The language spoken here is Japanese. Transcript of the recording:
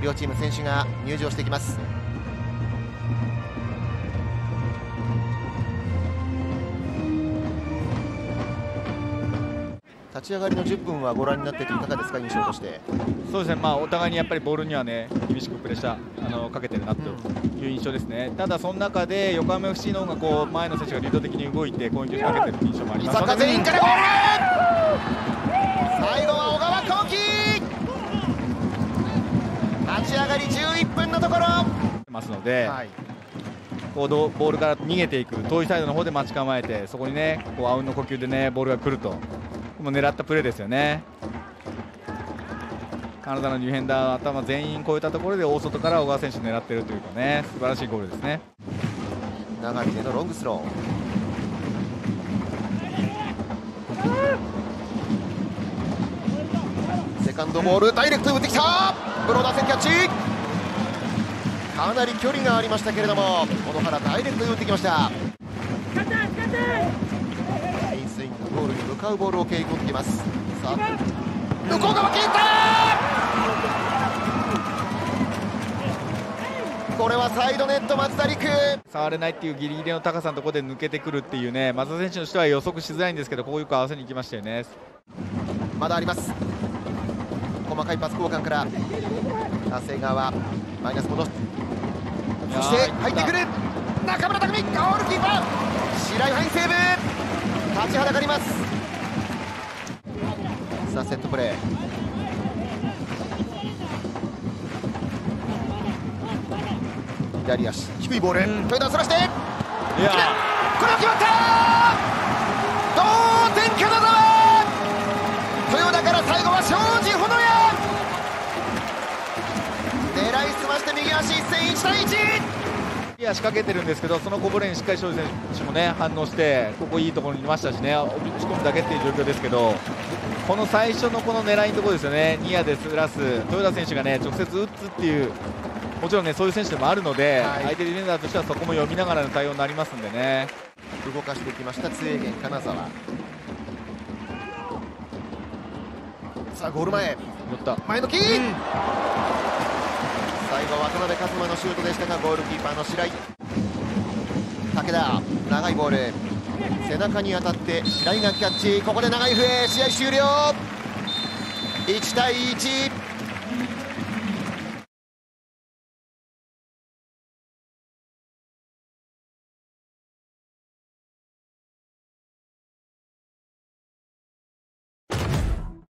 両チーム選手が入場してきます。立ち上がりの10分はご覧になっていていかがですか、印象として。そうですね、まあ、お互いにやっぱりボールには、ね、厳しくプレッシャーかけてるなという印象ですね。ただ、その中で横浜 FC の方がこう前の選手が流動的に動いて攻撃をかけてる印象もあります。全員からゴール、最後は小川航輝、立ち上がり11分のところますので、はい、こうボールから逃げていく遠いサイドの方で待ち構えて、そこにねこうあうんの呼吸でねボールが来ると。もう狙ったプレーですよね。カナダのディフェンダー頭全員超えたところで大外から小川選手狙ってるというかね、素晴らしいゴールですね。長峰のロングスロー、セカンドボールダイレクト打ってきた、ブローダーセンキャッチ、かなり距離がありましたけれども小野原ダイレクト打ってきました。ゴールに向かうボールを蹴り込んでいます。さあ向こう側蹴った、これはサイドネット、松田陸触れないっていうギリギリの高さのところで抜けてくるっていうね、松田選手としては予測しづらいんですけど、こういう合わせに行きましたよね。まだあります、細かいパス交換から長谷川マイナス戻す、そして入ってくる中村拓海、ゴールキーパー白井、ハイセーブ、立ちはだかります。さあセットプレー、左足低いボール、豊田そらして、これは決まった、同点金沢、豊田から最後は庄司ほのや、狙いすまして右足一戦1対1、いや仕掛けてるんですけど、そのこぼれにしっかり庄司選手もね反応して、ここいいところにいましたしね、打ち込むだけっていう状況ですけど、この最初のこの狙いのところですよね、ニアでずらす、豊田選手がね直接打つっていう、もちろんねそういう選手でもあるので、はい、相手ディフェンダーとしてはそこも読みながらの対応になりますんでね。動かしてきました津江源金沢、さあゴール前、寄った前のキー、最後は渡辺一馬のシュートでしたが、ゴールキーパーの白井、武田長いボール背中に当たって白井がキャッチ、ここで長い笛、試合終了、1対1。